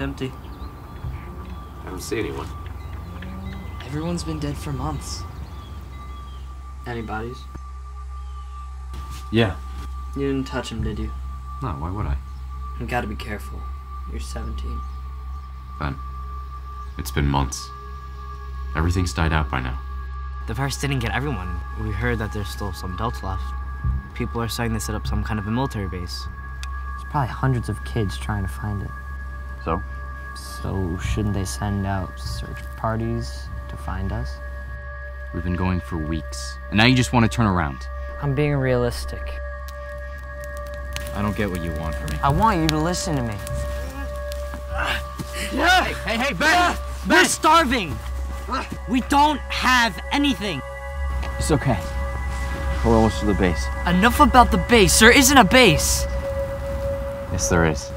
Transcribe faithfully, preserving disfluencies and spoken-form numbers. It's empty. I haven't seen anyone. Everyone's been dead for months. Any bodies? Yeah. You didn't touch him, did you? No, why would I? You gotta be careful. You're seventeen. Ben, it's been months. Everything's died out by now. The virus didn't get everyone. We heard that there's still some delta left. People are starting to set up some kind of a military base. There's probably hundreds of kids trying to find it. So? So shouldn't they send out search parties to find us? We've been going for weeks, and now you just want to turn around. I'm being realistic. I don't get what you want from me. I want you to listen to me. Yeah. Hey, hey, hey, Ben! Yeah. Ben. We're starving! We don't have anything. It's okay. We're almost to the base. Enough about the base. There isn't a base. Yes, there is.